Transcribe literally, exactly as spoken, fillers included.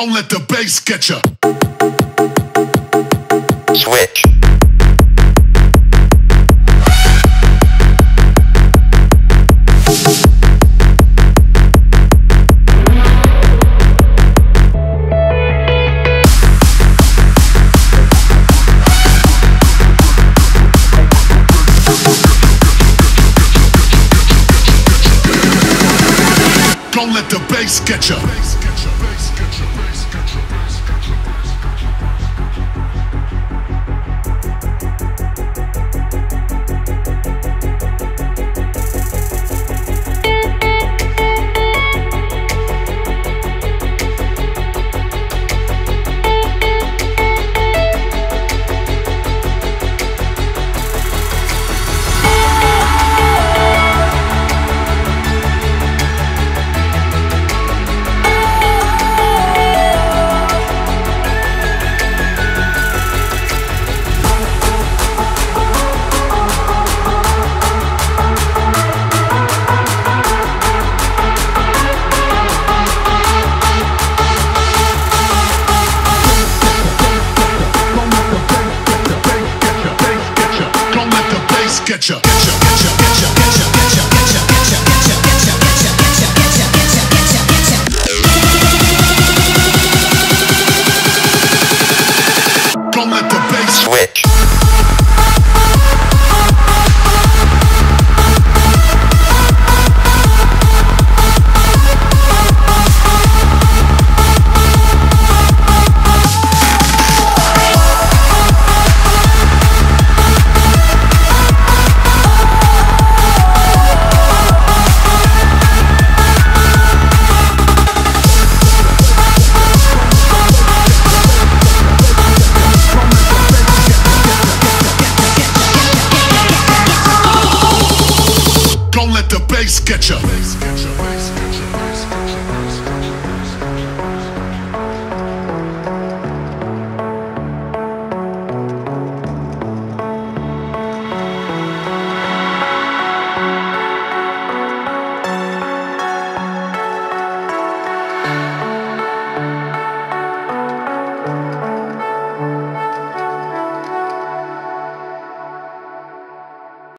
Don't let the bass get ya. Switch. Don't let the bass get ya. Get ya, get ya, get ya, get ya, get ya, get ya, get ya, get ya, get ya, get ya, get ya, get ya, get ya, get ya, get ya, get ya. Don't let the bass switch. Don't let the bass get ya.